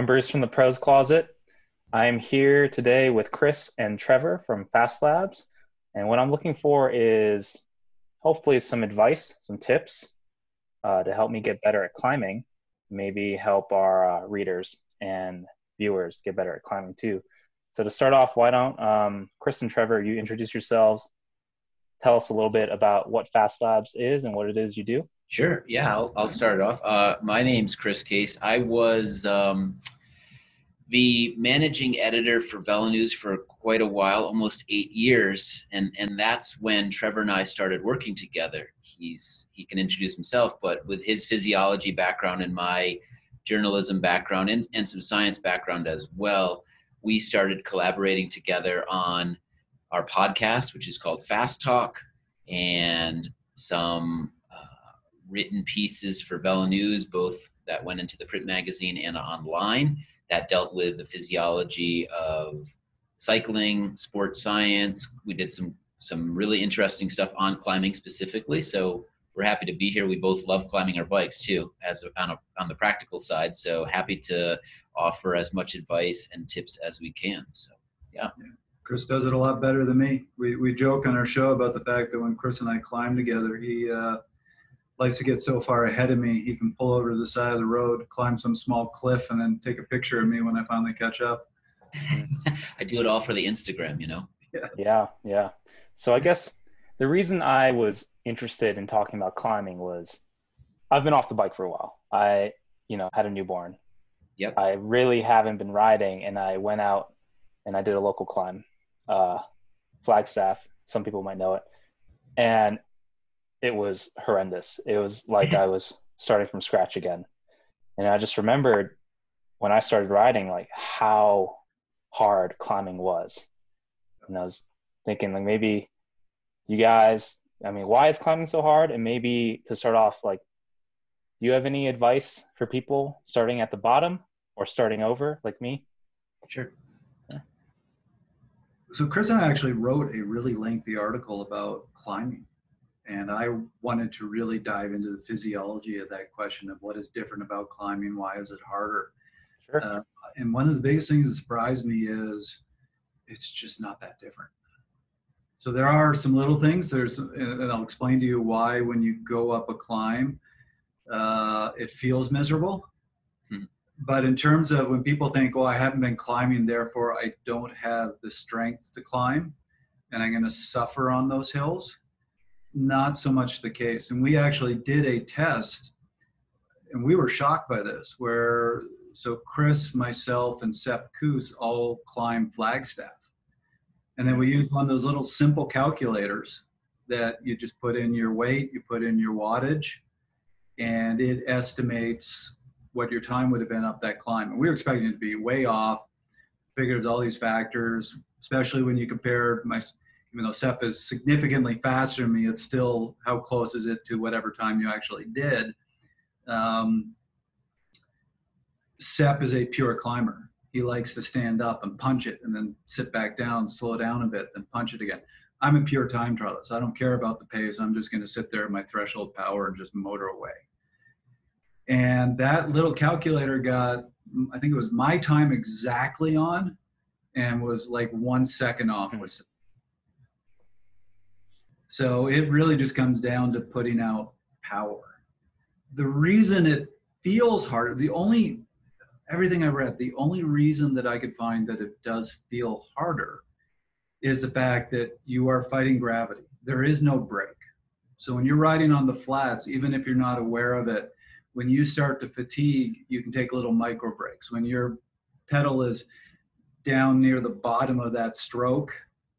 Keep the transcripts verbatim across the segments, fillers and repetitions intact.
I'm Bruce from The Pro's Closet. I'm here today with Chris and Trevor from Fast Labs. And what I'm looking for is hopefully some advice, some tips uh, to help me get better at climbing, maybe help our uh, readers and viewers get better at climbing too. So to start off, why don't um, Chris and Trevor, you introduce yourselves, tell us a little bit about what Fast Labs is and what it is you do. Sure. Yeah, I'll, I'll start it off. Uh, my name's Chris Case. I was um, the managing editor for VeloNews for quite a while, almost eight years. And, and that's when Trevor and I started working together. He's, he can introduce himself, but with his physiology background and my journalism background and, and some science background as well, we started collaborating together on our podcast, which is called Fast Talk, and some written pieces for VeloNews, both that went into the print magazine and online, that dealt with the physiology of cycling, sports science. We did some some really interesting stuff on climbing specifically, so we're happy to be here. We both love climbing our bikes too, as on, a, on the practical side, so happy to offer as much advice and tips as we can. So yeah. yeah. Chris does it a lot better than me. We, we joke on our show about the fact that when Chris and I climb together, he uh, likes to get so far ahead of me, he can pull over to the side of the road, climb some small cliff, and then take a picture of me when I finally catch up. I do it all for the Instagram, you know? Yes. Yeah, yeah. So I guess the reason I was interested in talking about climbing was I've been off the bike for a while. I, you know, had a newborn. Yep. I really haven't been riding, and I went out and I did a local climb, uh, Flagstaff. Some people might know it. And it was horrendous. It was like I was starting from scratch again. And I just remembered when I started riding, like how hard climbing was. And I was thinking, like, maybe you guys, I mean, why is climbing so hard? And maybe to start off, like, do you have any advice for people starting at the bottom or starting over like me? Sure. Yeah. So Chris and I actually wrote a really lengthy article about climbing. And I wanted to really dive into the physiology of that question of what is different about climbing, why is it harder? Sure. Uh, and one of the biggest things that surprised me is it's just not that different. So there are some little things, there's, and I'll explain to you why when you go up a climb, uh, it feels miserable. Hmm. But in terms of when people think, oh, I haven't been climbing, therefore I don't have the strength to climb, and I'm going to suffer on those hills. Not so much the case. And we actually did a test, and we were shocked by this, where so Chris, myself, and Sepp Kus all climbed Flagstaff. And then we used one of those little simple calculators that you just put in your weight, you put in your wattage, and it estimates what your time would have been up that climb. And we were expecting it to be way off, figures all these factors, especially when you compared my... Even though Sepp is significantly faster than me, it's still how close is it to whatever time you actually did. Um, Sepp is a pure climber. He likes to stand up and punch it and then sit back down, slow down a bit, then punch it again. I'm a pure time trotter, so I don't care about the pace. I'm just going to sit there at my threshold power and just motor away. And that little calculator got, I think it was my time exactly on, and was like one second off with Sepp. So it really just comes down to putting out power. The reason it feels harder, the only, everything I read, the only reason that I could find that it does feel harder is the fact that you are fighting gravity. There is no break. So when you're riding on the flats, even if you're not aware of it, when you start to fatigue, you can take little micro breaks. When your pedal is down near the bottom of that stroke,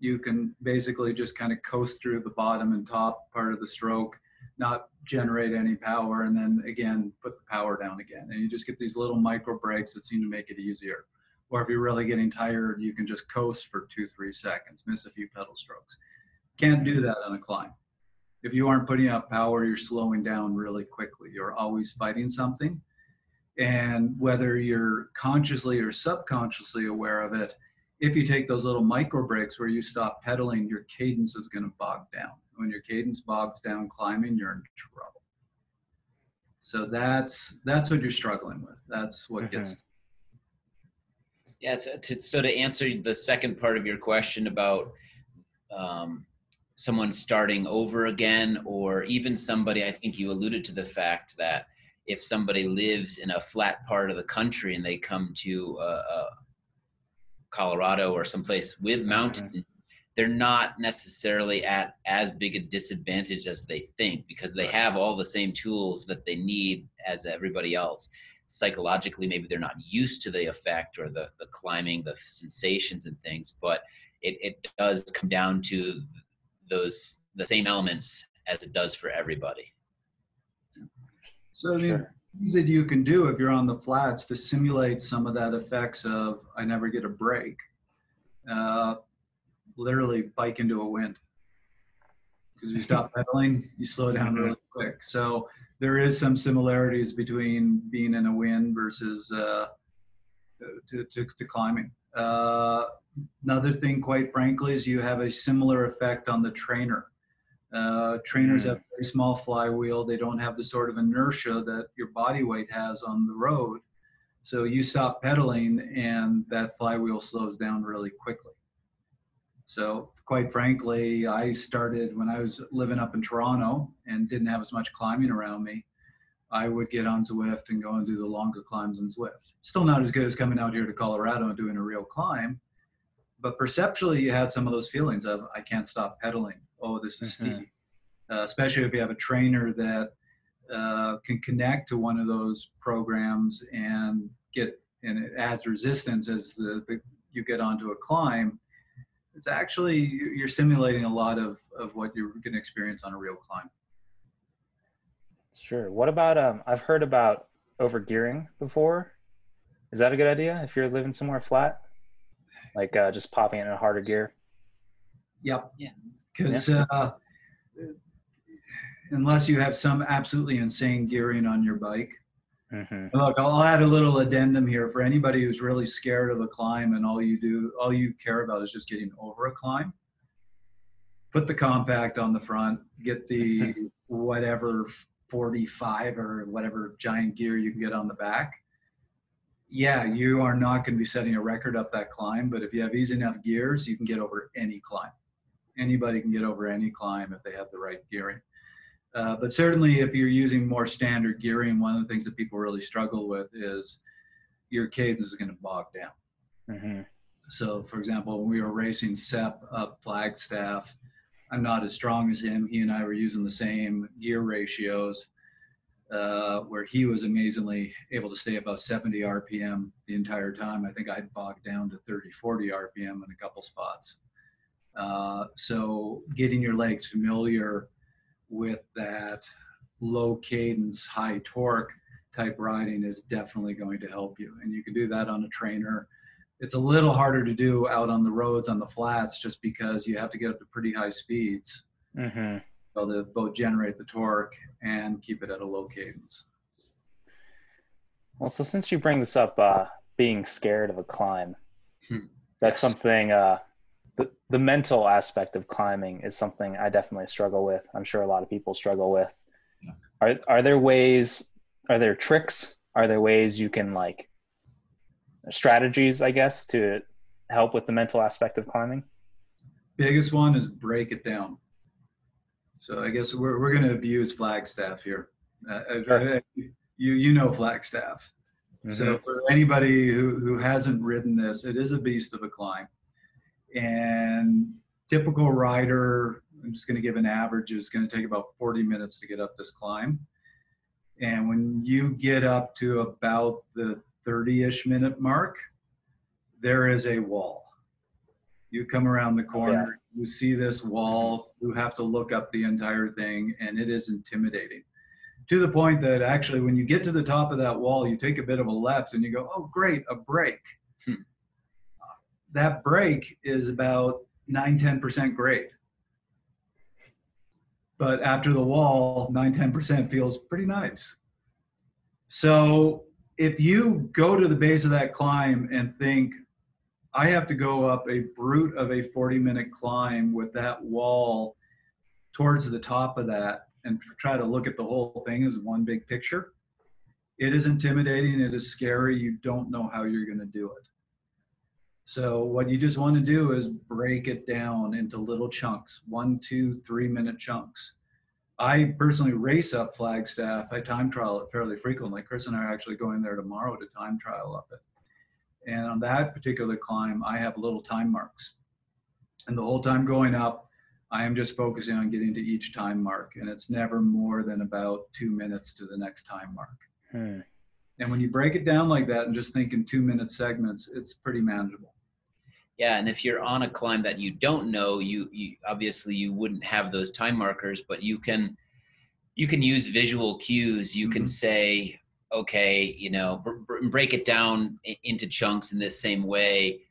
you can basically just kind of coast through the bottom and top part of the stroke, not generate any power, and then again, put the power down again. And you just get these little micro breaks that seem to make it easier. Or if you're really getting tired, you can just coast for two, three seconds, miss a few pedal strokes. Can't do that on a climb. If you aren't putting out power, you're slowing down really quickly. You're always fighting something. And whether you're consciously or subconsciously aware of it, if you take those little micro breaks where you stop pedaling, your cadence is going to bog down. When your cadence bogs down climbing, you're in trouble. So that's that's what you're struggling with. That's what mm-hmm. gets. Yeah, to, to, so to answer the second part of your question about um, someone starting over again, or even somebody, I think you alluded to the fact that if somebody lives in a flat part of the country and they come to uh, uh, Colorado or someplace with mountains, mm-hmm. they're not necessarily at as big a disadvantage as they think, because they have all the same tools that they need as everybody else. Psychologically, maybe they're not used to the effect or the, the climbing, the sensations and things, but it, it does come down to those, the same elements as it does for everybody. So I mean, sure. things that you can do if you're on the flats to simulate some of that effects of, I never get a break. Uh, literally bike into a wind, because you stop pedaling, you slow down really quick. So there is some similarities between being in a wind versus uh, to, to, to climbing. Uh, another thing, quite frankly, is you have a similar effect on the trainer. Uh, trainers mm. have a very small flywheel. They don't have the sort of inertia that your body weight has on the road. So you stop pedaling and that flywheel slows down really quickly. So quite frankly, I started when I was living up in Toronto and didn't have as much climbing around me. I would get on Zwift and go and do the longer climbs in Zwift. Still not as good as coming out here to Colorado and doing a real climb, but perceptually you had some of those feelings of, I can't stop pedaling. Oh, this is mm-hmm. steep. Uh, especially if you have a trainer that uh, can connect to one of those programs and get, and it adds resistance as the, the, you get onto a climb. It's actually, you're simulating a lot of, of what you're going to experience on a real climb. Sure. What about, um, I've heard about overgearing before. Is that a good idea if you're living somewhere flat? Like uh, just popping in a harder gear? Yep. Yeah. Because yeah. uh, unless you have some absolutely insane gearing on your bike. Mm-hmm. Look, I'll add a little addendum here for anybody who's really scared of a climb and all you do, all you care about is just getting over a climb. Put the compact on the front, get the whatever forty-five or whatever giant gear you can get on the back. Yeah, you are not going to be setting a record up that climb, but if you have easy enough gears, you can get over any climb. Anybody can get over any climb if they have the right gearing. Uh, but certainly if you're using more standard gearing, one of the things that people really struggle with is your cadence is going to bog down. Mm-hmm. So for example, when we were racing Sepp up Flagstaff, I'm not as strong as him. He and I were using the same gear ratios, uh, where he was amazingly able to stay about seventy R P M the entire time. I think I bogged down to thirty, forty R P M in a couple spots. Uh, so getting your legs familiar with that low cadence, high torque type riding is definitely going to help you. And you can do that on a trainer. It's a little harder to do out on the roads, on the flats, just because you have to get up to pretty high speeds. Mm-hmm. So to both generate the torque and keep it at a low cadence. Well, so since you bring this up, uh, being scared of a climb, hmm. that's yes. something, uh, The, the mental aspect of climbing is something I definitely struggle with. I'm sure a lot of people struggle with. Yeah. Are are there ways, are there tricks? Are there ways you can, like, strategies, I guess, to help with the mental aspect of climbing? Biggest one is break it down. So I guess we're, we're going to abuse Flagstaff here. Uh, sure. I, I, you, you know Flagstaff. Mm-hmm. So for anybody who, who hasn't ridden this, it is a beast of a climb. And typical rider, I'm just going to give an average, is going to take about forty minutes to get up this climb. And when you get up to about the thirty-ish minute mark, there is a wall. You come around the corner, yeah. you see this wall, you have to look up the entire thing, and it is intimidating. To the point that actually when you get to the top of that wall, you take a bit of a left and you go, oh, great, a break. Hmm. That break is about nine, ten percent grade. But after the wall, nine, ten percent feels pretty nice. So if you go to the base of that climb and think, I have to go up a brute of a forty minute climb with that wall towards the top of that and try to look at the whole thing as one big picture, it is intimidating, it is scary, you don't know how you're gonna do it. So what you just want to do is break it down into little chunks, one, two, three minute chunks. I personally race up Flagstaff. I time trial it fairly frequently. Chris and I are actually going there tomorrow to time trial up it. And on that particular climb, I have little time marks. And the whole time going up, I am just focusing on getting to each time mark. And it's never more than about two minutes to the next time mark. Hmm. And when you break it down like that and just think in two minute segments, it's pretty manageable. Yeah, and if you're on a climb that you don't know, you, you obviously you wouldn't have those time markers, but you can you can use visual cues. You mm-hmm. can say, okay, you know, br- break it down into chunks in this same way.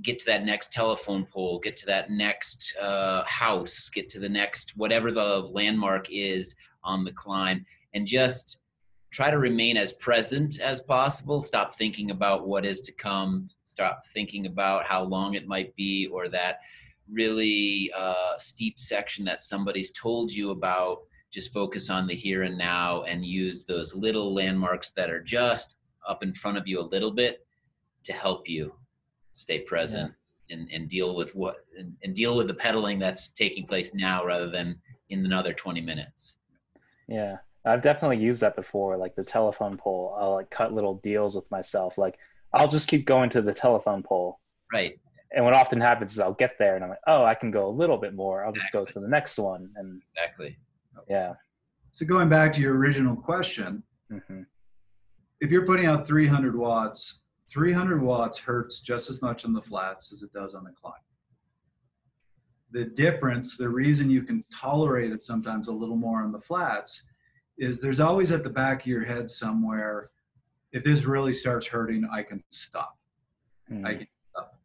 Get to that next telephone pole, get to that next uh, house, get to the next, whatever the landmark is on the climb, and just try to remain as present as possible. Stop thinking about what is to come. Stop thinking about how long it might be or that really uh, steep section that somebody's told you about. Just focus on the here and now and use those little landmarks that are just up in front of you a little bit to help you stay present yeah. and, and deal with what and, and deal with the pedaling that's taking place now rather than in another twenty minutes. Yeah, I've definitely used that before, like the telephone pole. I'll like cut little deals with myself, like I'll just keep going to the telephone pole, right? And what often happens is I'll get there and I'm like, oh, I can go a little bit more, I'll exactly. just go to the next one. And exactly. Yeah. So going back to your original question, mm-hmm. if you're putting out three hundred watts, three hundred watts hurts just as much on the flats as it does on the climb. The difference, the reason you can tolerate it sometimes a little more on the flats is there's always at the back of your head somewhere, if this really starts hurting, I can stop. Mm. I can stop.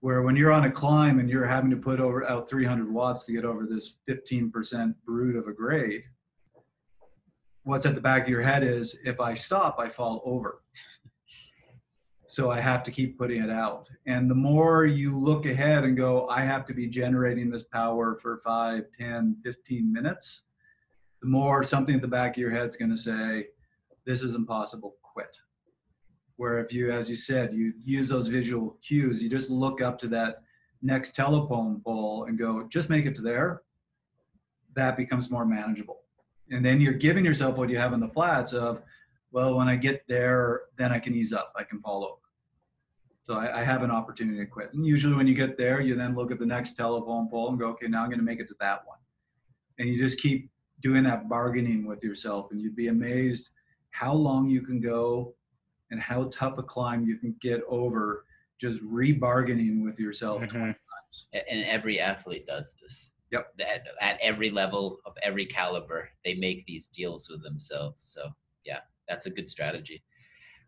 Where when you're on a climb and you're having to put over out three hundred watts to get over this fifteen percent brood of a grade, what's at the back of your head is, if I stop, I fall over. So I have to keep putting it out. And the more you look ahead and go, I have to be generating this power for five, ten, fifteen minutes, the more something at the back of your head's going to say, this is impossible, quit. Where if you, as you said, you use those visual cues, you just look up to that next telephone pole and go, just make it to there, that becomes more manageable. And then you're giving yourself what you have in the flats of, well, when I get there, then I can ease up, I can fall over. So I, I have an opportunity to quit. And usually when you get there, you then look at the next telephone pole and go, okay, now I'm gonna make it to that one. And you just keep doing that bargaining with yourself, and you'd be amazed how long you can go and how tough a climb you can get over just re-bargaining with yourself mm-hmm. twenty times. And every athlete does this. Yep. At, at every level of every caliber, they make these deals with themselves, so yeah. That's a good strategy.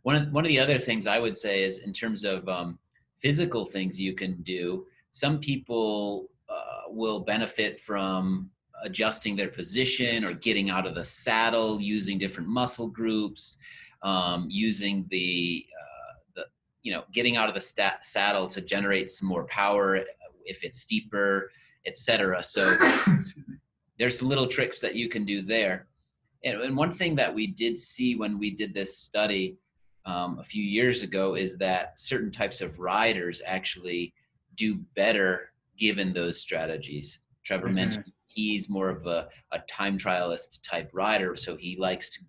One of, one of the other things I would say is in terms of um, physical things you can do, some people uh, will benefit from adjusting their position or getting out of the saddle, using different muscle groups, um, using the, uh, the, you know, getting out of the stat- saddle to generate some more power if it's steeper, et cetera. So there's some little tricks that you can do there. And one thing that we did see when we did this study um, a few years ago is that certain types of riders actually do better given those strategies. Trevor mm-hmm. mentioned he's more of a, a time trialist type rider, so he likes to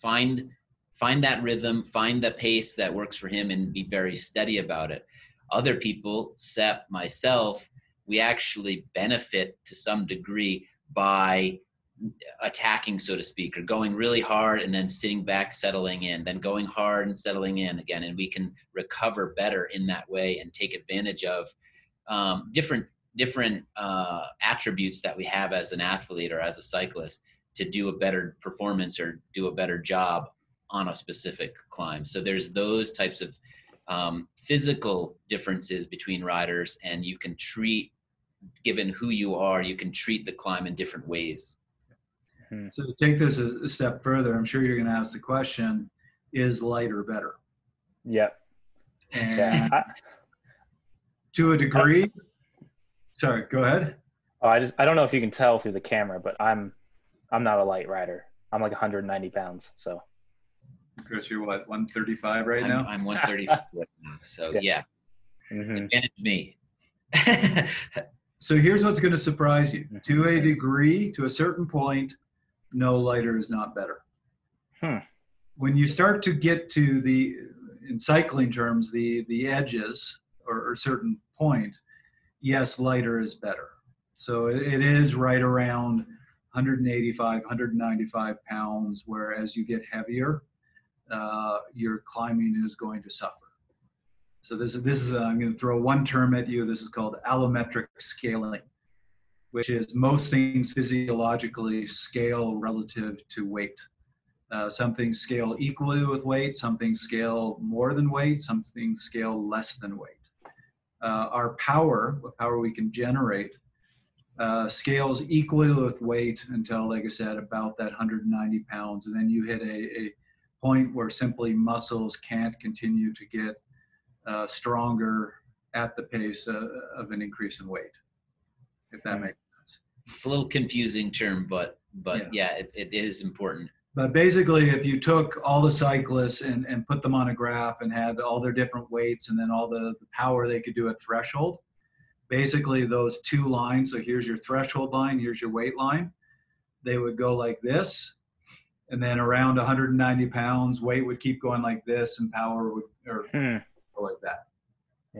find find that rhythm, find the pace that works for him, and be very steady about it. Other people, Sepp, myself, we actually benefit to some degree by attacking, so to speak, or going really hard and then sitting back, settling in, then going hard and settling in again. And we can recover better in that way and take advantage of um, different different uh, attributes that we have as an athlete or as a cyclist to do a better performance or do a better job on a specific climb. So there's those types of um, physical differences between riders, and you can treat, given who you are, you can treat the climb in different ways. So to take this a step further, I'm sure you're going to ask the question, is lighter better? Yep. And yeah. I, to a degree, I, sorry, go ahead. Oh, I just, I don't know if you can tell through the camera, but I'm, I'm not a light rider. I'm like one hundred ninety pounds. So Chris, you're what? one thirty-five right I'm, now? I'm one thirty-five. So yeah. yeah. mm-hmm. advantage me. So here's what's going to surprise you. To a degree, to a certain point, no lighter is not better. Huh. When you start to get to the, in cycling terms, the, the edges or, or certain point, yes, lighter is better. So it, it is right around one eighty-five, one ninety-five pounds, where as you get heavier, uh, your climbing is going to suffer. So this is, this is a, I'm going to throw one term at you. This is called allometric scaling, which is most things physiologically scale relative to weight. Uh, some things scale equally with weight, some things scale more than weight, some things scale less than weight. Uh, our power, what power we can generate, uh, scales equally with weight until, like I said, about that one ninety pounds. And then you hit a, a point where simply muscles can't continue to get Uh, stronger at the pace uh, of an increase in weight, if that makes sense. It's a little confusing term, but but yeah, yeah it, it is important. But basically, if you took all the cyclists and, and put them on a graph and had all their different weights and then all the, the power they could do at threshold, basically those two lines, so here's your threshold line, here's your weight line, they would go like this. And then around one ninety pounds, weight would keep going like this and power would, or hmm. like that.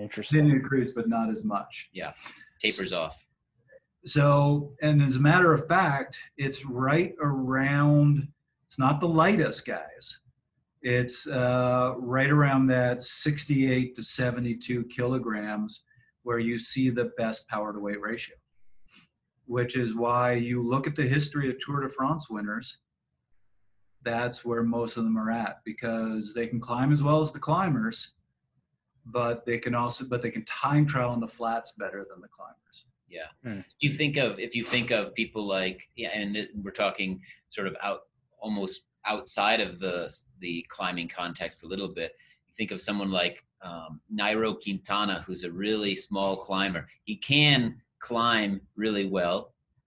Interesting. Didn't increase, but not as much. Yeah. Tapers so, off. So, and as a matter of fact, it's right around, it's not the lightest, guys. It's uh, right around that sixty-eight to seventy-two kilograms where you see the best power to weight ratio, which is why you look at the history of Tour de France winners. That's where most of them are at, because they can climb as well as the climbers, but they can also, but they can time trial on the flats better than the climbers. Yeah. Mm. You think of, if you think of people like, yeah, and we're talking sort of out, almost outside of the, the climbing context a little bit, you think of someone like um, Nairo Quintana, who's a really small climber. He can climb really well.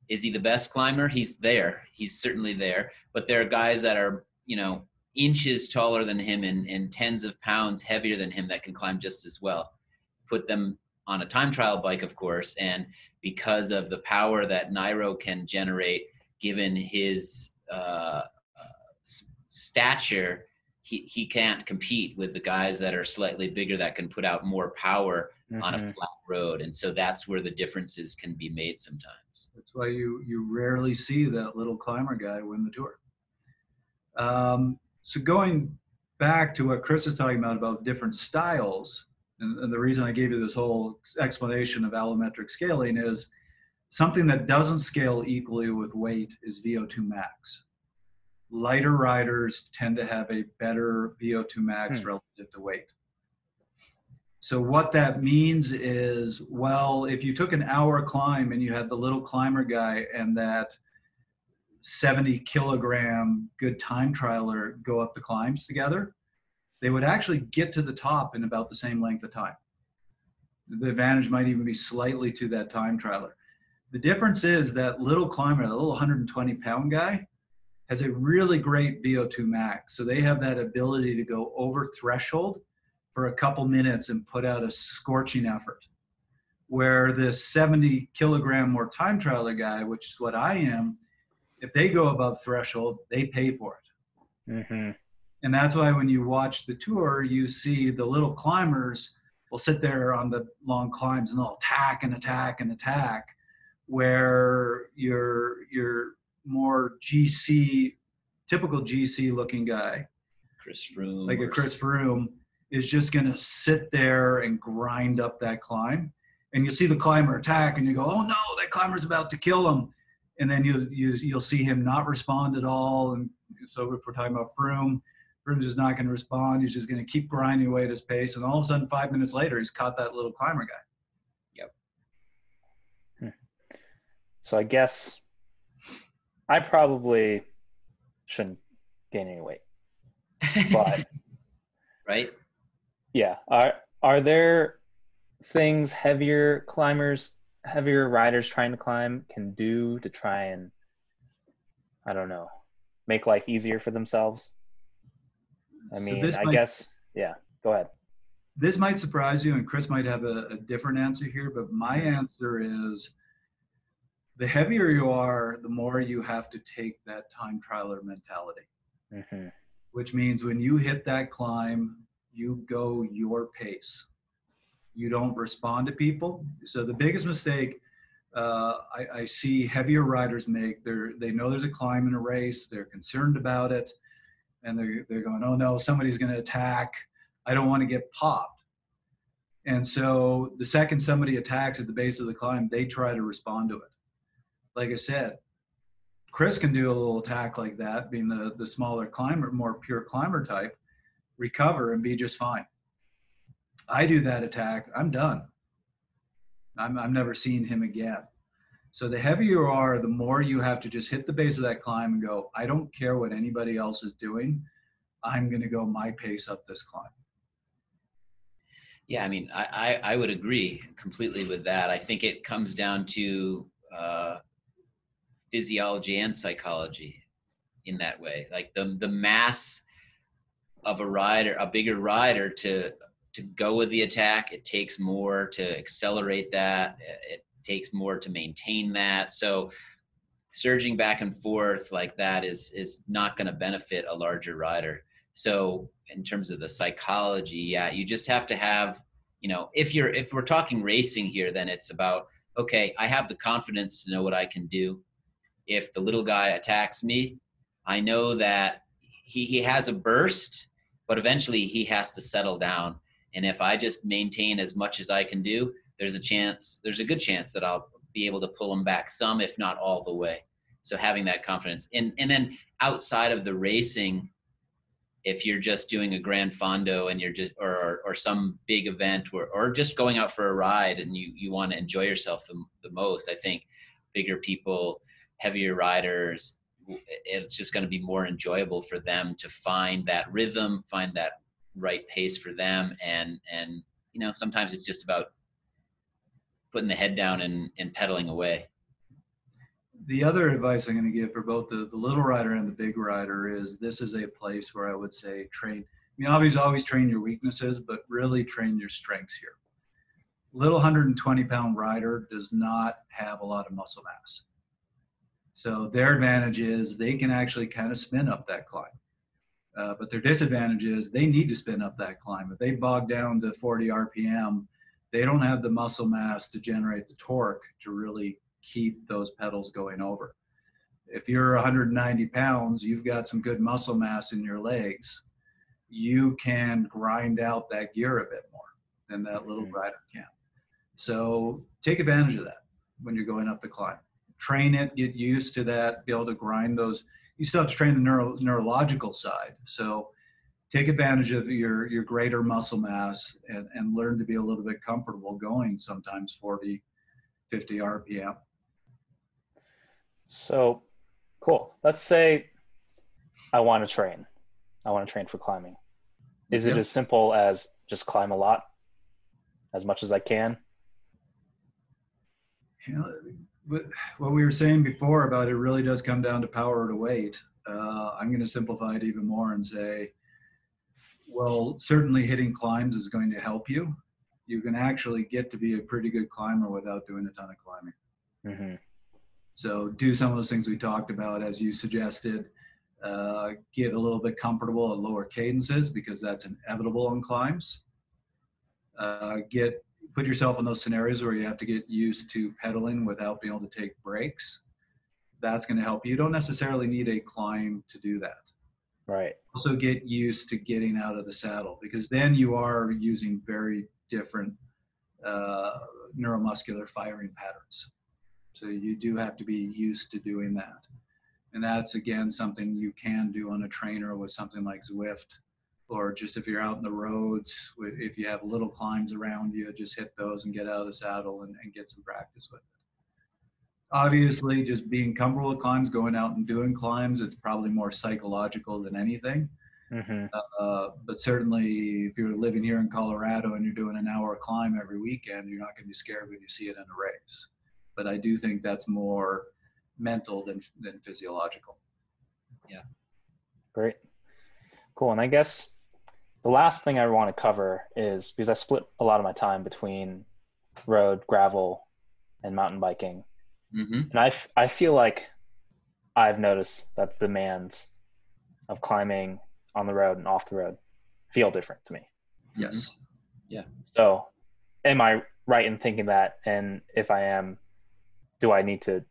Is he the best climber? He's there. He's certainly there, but there are guys that are, you know, inches taller than him and, and tens of pounds heavier than him that can climb just as well. Put them on a time trial bike, of course, and because of the power that Nairo can generate, given his uh, stature, he, he can't compete with the guys that are slightly bigger that can put out more power mm-hmm. on a flat road. And so that's where the differences can be made sometimes. That's why you, you rarely see that little climber guy win the Tour. Um, So going back to what Chris is talking about, about different styles, and, and the reason I gave you this whole explanation of allometric scaling is something that doesn't scale equally with weight is V O two max. Lighter riders tend to have a better V O two max hmm. relative to weight. So what that means is, well, if you took an hour climb and you had the little climber guy and that seventy kilogram good time trialer go up the climbs together, they would actually get to the top in about the same length of time. The advantage might even be slightly to that time trialer. The difference is that little climber, the little one twenty pound guy, has a really great V O two max. So they have that ability to go over threshold for a couple minutes and put out a scorching effort. Where this seventy kilogram or time trialer guy, which is what I am, if they go above threshold, they pay for it. Mm-hmm. And that's why when you watch the Tour, you see the little climbers will sit there on the long climbs and they'll attack and attack and attack, where your, your more G C, typical G C looking guy, Chris Froome, like a Chris Froome, is just going to sit there and grind up that climb. And you see the climber attack and you go, oh no, that climber's about to kill him. And then you, you, you'll see him not respond at all. And so if we're talking about Froome, Froome's just not going to respond. He's just going to keep grinding away at his pace. And all of a sudden, five minutes later, he's caught that little climber guy. Yep. So I guess I probably shouldn't gain any weight. But right? Yeah. Are, are there things heavier climbers, heavier riders trying to climb can do to try and, I don't know, make life easier for themselves? I mean, so I might, guess, yeah, go ahead. this might surprise you, and Chris might have a, a different answer here, but my answer is the heavier you are, the more you have to take that time trialer mentality, mm-hmm. which means when you hit that climb, you go your pace. You don't respond to people. So the biggest mistake uh, I, I see heavier riders make, they're, they know there's a climb in a race, they're concerned about it, and they're, they're going, oh no, somebody's gonna attack. I don't wanna get popped. And so the second somebody attacks at the base of the climb, they try to respond to it. Like I said, Chris can do a little attack like that, being the, the smaller climber, more pure climber type, recover and be just fine. I do that attack, I'm done. I'm, I'm never seeing him again. So the heavier you are, the more you have to just hit the base of that climb and go, I don't care what anybody else is doing. I'm gonna go my pace up this climb. Yeah, I mean, I, I, I would agree completely with that. I think it comes down to uh, physiology and psychology in that way. Like the, the mass of a rider, a bigger rider to, to go with the attack, it takes more to accelerate that. It takes more to maintain that. So surging back and forth like that is, is not going to benefit a larger rider. So in terms of the psychology, yeah, you just have to have, you know, if you're, if we're talking racing here, then it's about, okay, I have the confidence to know what I can do. If the little guy attacks me, I know that he, he has a burst, but eventually he has to settle down. And if I just maintain as much as I can do, there's a chance, there's a good chance that I'll be able to pull them back some, if not all the way. So having that confidence. And, and then outside of the racing, if you're just doing a Grand Fondo and you're just, or, or, or some big event, or, or just going out for a ride and you, you want to enjoy yourself the, the most, I think bigger people, heavier riders, it's just going to be more enjoyable for them to find that rhythm, find that right pace for them. And, and, you know, sometimes it's just about putting the head down and, and pedaling away. The other advice I'm going to give for both the, the little rider and the big rider is this is a place where I would say train, I mean, obviously always train your weaknesses, but really train your strengths here. Little one hundred twenty pound rider does not have a lot of muscle mass. So their advantage is they can actually kind of spin up that climb. Uh, but their disadvantage is they need to spin up that climb. If they bog down to forty R P M, they don't have the muscle mass to generate the torque to really keep those pedals going over. If you're one hundred ninety pounds, you've got some good muscle mass in your legs. You can grind out that gear a bit more than that little rider can. So take advantage of that when you're going up the climb. Train it, get used to that, be able to grind those. You still have to train the neuro, neurological side. So take advantage of your, your greater muscle mass and, and learn to be a little bit comfortable going sometimes forty, fifty R P M. So cool. Let's say I want to train. I want to train for climbing. Is yep. it as simple as just climb a lot, as much as I can? Yeah. But what we were saying before about it really does come down to power to weight. Uh, I'm going to simplify it even more and say, well, certainly hitting climbs is going to help you. You can actually get to be a pretty good climber without doing a ton of climbing. Mm-hmm. So do some of those things we talked about, as you suggested, uh, get a little bit comfortable at lower cadences because that's inevitable on climbs. Uh, get Put yourself in those scenarios where you have to get used to pedaling without being able to take breaks. That's going to help you. You don't necessarily need a climb to do that. Right. Also get used to getting out of the saddle because then you are using very different uh, neuromuscular firing patterns. So you do have to be used to doing that. And that's, again, something you can do on a trainer with something like Zwift. Or just if you're out in the roads, if you have little climbs around you, just hit those and get out of the saddle and, and get some practice with it. Obviously, just being comfortable with climbs, going out and doing climbs, it's probably more psychological than anything. Mm-hmm. uh, but certainly if you're living here in Colorado and you're doing an hour climb every weekend, you're not going to be scared when you see it in a race. But I do think that's more mental than, than physiological. Yeah. Great. Cool. And I guess the last thing I want to cover is, because I split a lot of my time between road, gravel, and mountain biking. Mm-hmm. And I, f- I feel like I've noticed that the demands of climbing on the road and off the road feel different to me. Yes. Mm-hmm. Yeah. So am I right in thinking that? And if I am, do I need to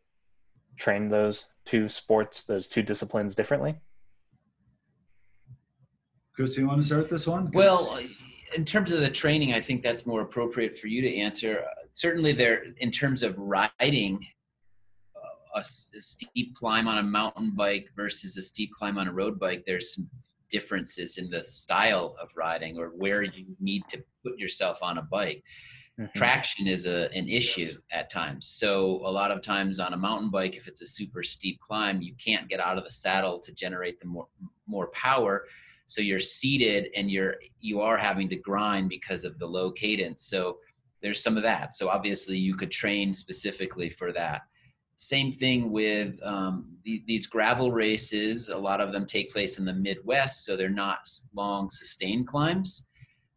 train those two sports, those two disciplines differently? Chris, you want to start this one? Well, in terms of the training, I think that's more appropriate for you to answer. Uh, certainly there, in terms of riding, uh, a, a steep climb on a mountain bike versus a steep climb on a road bike, there's some differences in the style of riding or where you need to put yourself on a bike. Mm-hmm. Traction is a, an issue yes. at times. So a lot of times on a mountain bike, if it's a super steep climb, you can't get out of the saddle to generate the more, more power. So you're seated and you're, you are having to grind because of the low cadence. So there's some of that. So obviously you could train specifically for that. Same thing with um, the, these gravel races. A lot of them take place in the Midwest, so they're not long sustained climbs.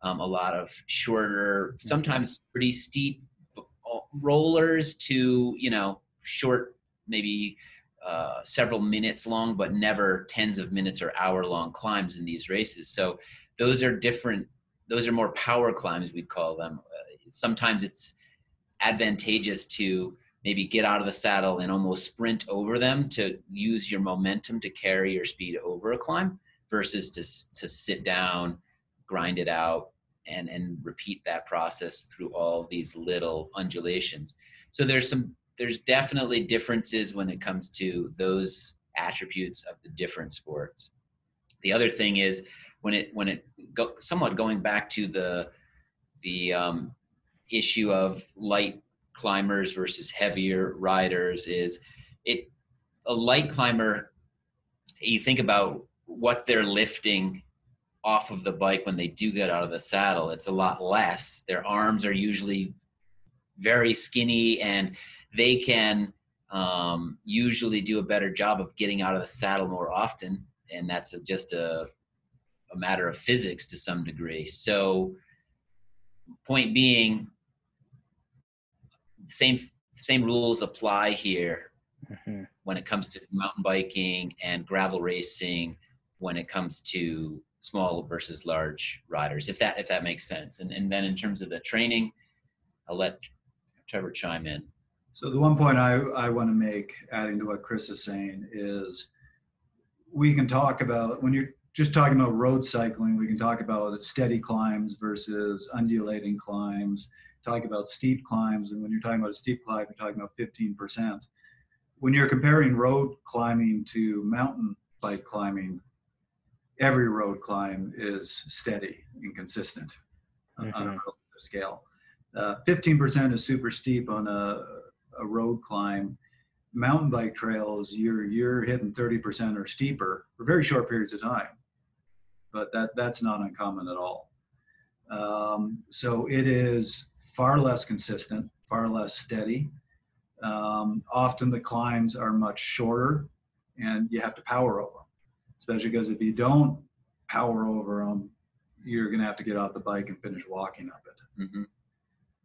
Um, a lot of shorter, sometimes pretty steep rollers to, you know, short, maybe uh, several minutes long, but never tens of minutes or hour long climbs in these races. So those are different. Those are more power climbs, we'd call them. Uh, sometimes it's advantageous to maybe get out of the saddle and almost sprint over them to use your momentum to carry your speed over a climb versus to to sit down, grind it out, and, and repeat that process through all these little undulations. So there's some, there's definitely differences when it comes to those attributes of the different sports. The other thing is when it, when it go, somewhat going back to the, the um, issue of light climbers versus heavier riders, is it a light climber, you think about what they're lifting off of the bike when they do get out of the saddle, it's a lot less. Their arms are usually very skinny and they can um, usually do a better job of getting out of the saddle more often, and that's a, just a, a matter of physics to some degree. So point being, Same same rules apply here mm-hmm. when it comes to mountain biking and gravel racing, when it comes to small versus large riders, if that if that makes sense. And and then in terms of the training, I'll let Trevor chime in. So the one point I, I want to make, adding to what Chris is saying, is we can talk about, when you're just talking about road cycling, we can talk about steady climbs versus undulating climbs, talk about steep climbs, and when you're talking about a steep climb, you're talking about fifteen percent. When you're comparing road climbing to mountain bike climbing, every road climb is steady and consistent mm-hmm. on a relative scale. Uh, fifteen percent is super steep on a, a road climb. Mountain bike trails, you're, you're hitting thirty percent or steeper for very short periods of time, but that, that's not uncommon at all. Um, so it is far less consistent, far less steady. Um, often the climbs are much shorter and you have to power over them, especially because if you don't power over them, you're going to have to get off the bike and finish walking up it. Mm-hmm.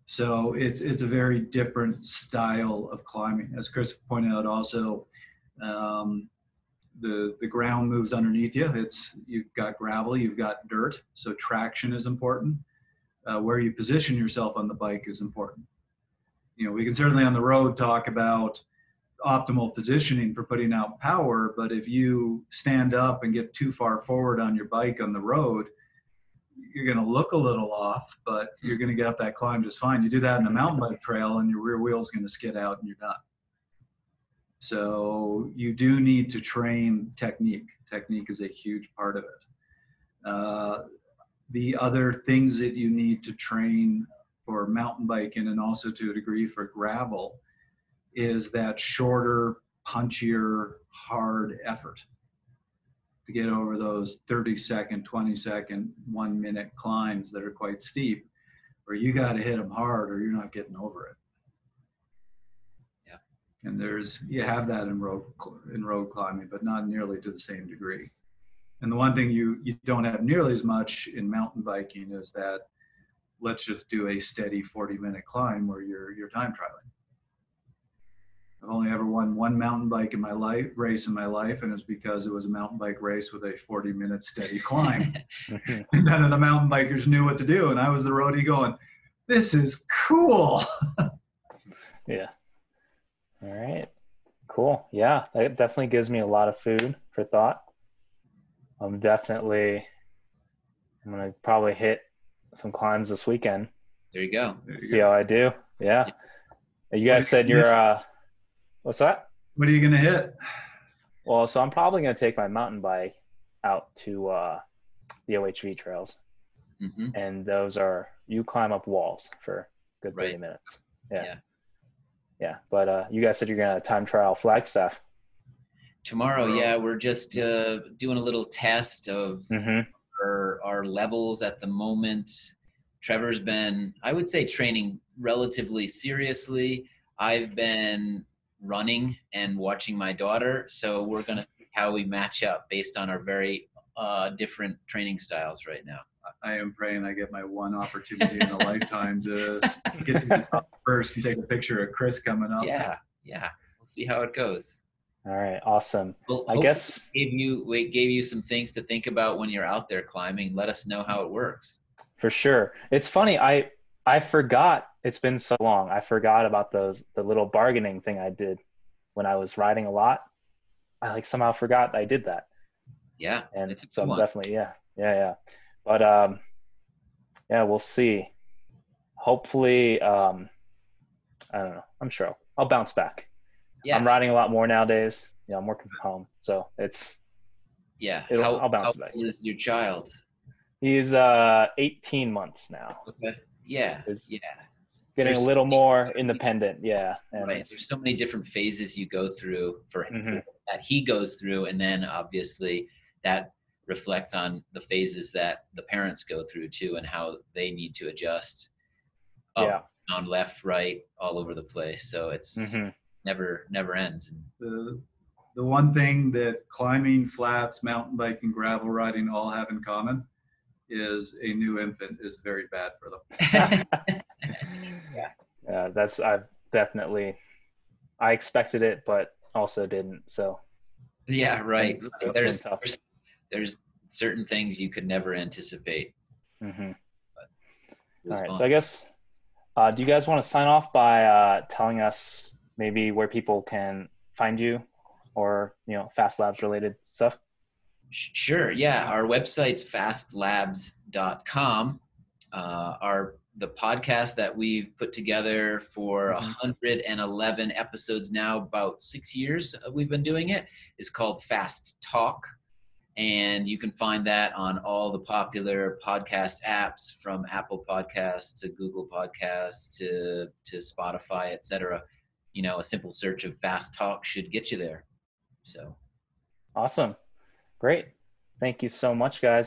So it's, it's a very different style of climbing. As Chris pointed out also, um, the the ground moves underneath you. It's, you've got gravel, you've got dirt, so traction is important. Uh, where you position yourself on the bike is important. You know, we can certainly on the road talk about optimal positioning for putting out power, but if you stand up and get too far forward on your bike on the road, you're going to look a little off, but you're going to get up that climb just fine. You do that in a mountain bike trail and your rear wheel's going to skid out and you're done. So you do need to train technique. Technique is a huge part of it. Uh, the other things that you need to train for mountain biking and also to a degree for gravel is that shorter, punchier, hard effort to get over those thirty second, twenty second, one minute climbs that are quite steep, where you got to hit them hard or you're not getting over it. And there's, you have that in road in road climbing, but not nearly to the same degree. And the one thing you, you don't have nearly as much in mountain biking is that let's just do a steady forty minute climb where you're, you're time trialing. I've only ever won one mountain bike in my life, race in my life, and it's because it was a mountain bike race with a forty minute steady climb. And none of the mountain bikers knew what to do, and I was the roadie going, this is cool. Yeah. All right. Cool. Yeah, that definitely gives me a lot of food for thought. I'm definitely, I'm going to probably hit some climbs this weekend. There you go. There you See go. how I do. Yeah. yeah. You guys said you're, uh, what's that? What are you going to hit? Well, so I'm probably going to take my mountain bike out to uh, the O H V trails. Mm-hmm. And those are, you climb up walls for a good thirty right. minutes. Yeah. Yeah. yeah. But uh, you guys said you're going to time trial Flagstaff. Tomorrow, yeah, we're just uh, doing a little test of mm-hmm. our, our levels at the moment. Trevor's been, I would say, training relatively seriously. I've been running and watching my daughter, so we're going to see how we match up based on our very uh, different training styles right now. I am praying I get my one opportunity in a lifetime to get to the top first and take a picture of Chris coming up. Yeah, yeah, we'll see how it goes. All right, awesome. Well, I guess we gave you we gave you some things to think about when you're out there climbing. Let us know how it works. For sure. It's funny, I I forgot, it's been so long. I forgot about those the little bargaining thing I did when I was riding a lot. I like somehow forgot I did that. Yeah. And it's so I'm definitely yeah. Yeah, yeah. But um yeah, we'll see. Hopefully um I don't know. I'm sure I'll, I'll bounce back. Yeah. I'm riding a lot more nowadays. You know, I'm working from home, so it's yeah. How, I'll bounce how back. How old is your child? He's uh eighteen months now. Okay. Yeah. He's yeah. Getting there's a little so more many, independent. Yeah. And right. There's so many different phases you go through for him mm-hmm. that he goes through, and then obviously that reflects on the phases that the parents go through too, and how they need to adjust. Up, yeah. Down, left, right, all over the place. So it's. Mm-hmm. Never, never ends. The, the one thing that climbing, flats, mountain biking, gravel riding all have in common is a new infant is very bad for them. yeah, uh, that's I've definitely. I expected it, but also didn't. So. Yeah. Right. It's, it's there's, there's there's certain things you could never anticipate. Mm-hmm. All right. Fun. So I guess. Uh, do you guys want to sign off by uh, telling us? Maybe where people can find you or, you know, Fast Labs related stuff? Sure. Yeah. Our website's fast labs dot com. Uh, our, the podcast that we've put together for one hundred eleven episodes now, about six years we've been doing it, is called Fast Talk. And you can find that on all the popular podcast apps, from Apple Podcasts to Google Podcasts to, to Spotify, et cetera. You know, a simple search of Fast Talk should get you there. So. Awesome. Great. Thank you so much, guys.